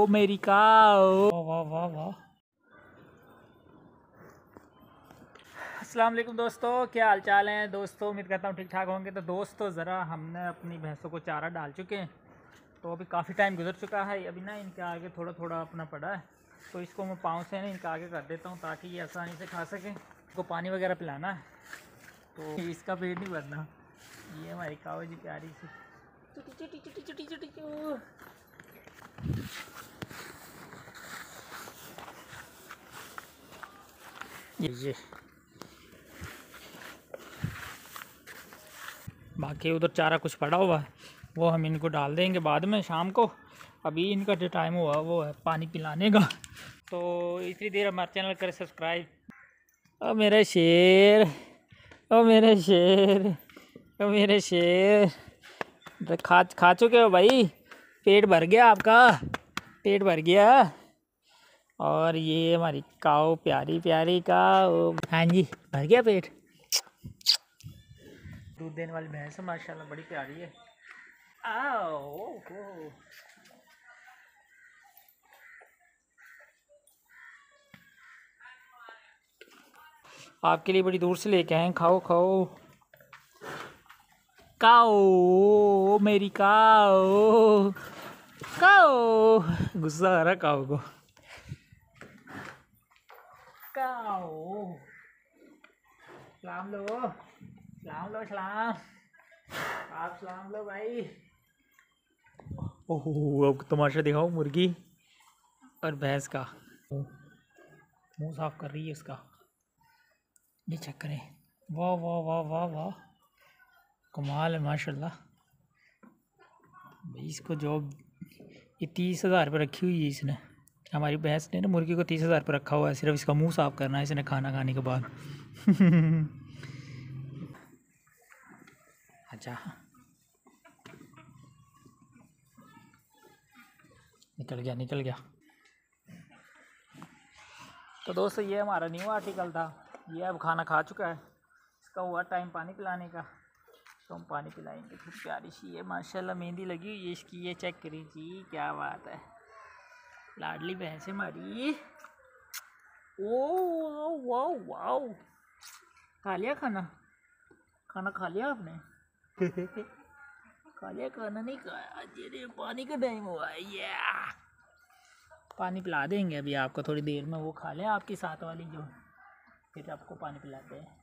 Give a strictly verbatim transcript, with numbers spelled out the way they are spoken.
ओ मेरी काओ। वाह वाह वाह। अस्सलाम वालेकुम दोस्तों, क्या हाल चाल हैं दोस्तों, उम्मीद करता हूँ ठीक ठाक होंगे। तो दोस्तों ज़रा हमने अपनी भैंसों को चारा डाल चुके हैं, तो अभी काफ़ी टाइम गुजर चुका है। अभी ना इनके आगे थोड़ा थोड़ा अपना पड़ा है, तो इसको मैं पाँव से ना इनका आगे कर देता हूँ ताकि ये आसानी से खा सकें। इसको पानी वगैरह पिलाना है, तो इसका पेट नहीं भरना। ये हमारी काओ जी प्यारी सी चुटी चुटी चुटी चुटी चुटी। ये ये बाकी उधर चारा कुछ पड़ा हुआ है, वो हम इनको डाल देंगे बाद में शाम को। अभी इनका जो टाइम हुआ वो है पानी पिलाने का। तो इतनी देर हमारे चैनल करें सब्सक्राइब। ओ मेरे शेर, ओ मेरे शेर, ओ मेरे शेर, खा खा चुके हो भाई? पेट भर गया आपका? पेट भर गया? और ये हमारी काओ, प्यारी प्यारी काओ। हाँ जी, भर गया पेट। दूध देने वाली भैंस है माशाल्लाह, बड़ी प्यारी है। आओ ओ, ओ। आपके लिए बड़ी दूर से लेके आए हैं। खाओ खाओ काओ, मेरी काओ काओ। गुस्सा आ रहा काओ को। काओ सलाम लो, सलाम लो, सलाम आप सलाम लो भाई। ओह, अब तमाशा दिखाओ मुर्गी और भैंस का। मुंह साफ कर रही है उसका, ये चेक करें। वाह वाह वाह वाह वाह, कमाल है माशाल्लाह। भाई इसको जॉब ये तीस हज़ार पर रखी हुई है इसने। हमारी भैंस ने ना मुर्गी को तीस हज़ार पर रखा हुआ है, सिर्फ इसका मुंह साफ करना है इसने खाना खाने के बाद। अच्छा निकल गया, निकल गया। तो दोस्तों ये हमारा न्यू आर्टिकल था। ये अब खाना खा चुका है, इसका हुआ टाइम पानी पिलाने का, तो हम पानी पिलाएंगे। खूब प्यारी सी है माशाल्लाह, मेहंदी लगी हुई है इसकी। ये चेक करें जी, क्या बात है, लाडली भैंस है हमारी। ओ वाओ वाओ, खा लिया खाना? खाना खा लिया आपने? खा लिया खाना? नहीं खाया। अरे पानी का टाइम हुआ है, ये पानी पिला देंगे अभी आपको थोड़ी देर में। वो खा लिया आपके साथ वाली जो, फिर आपको पानी पिलाते हैं।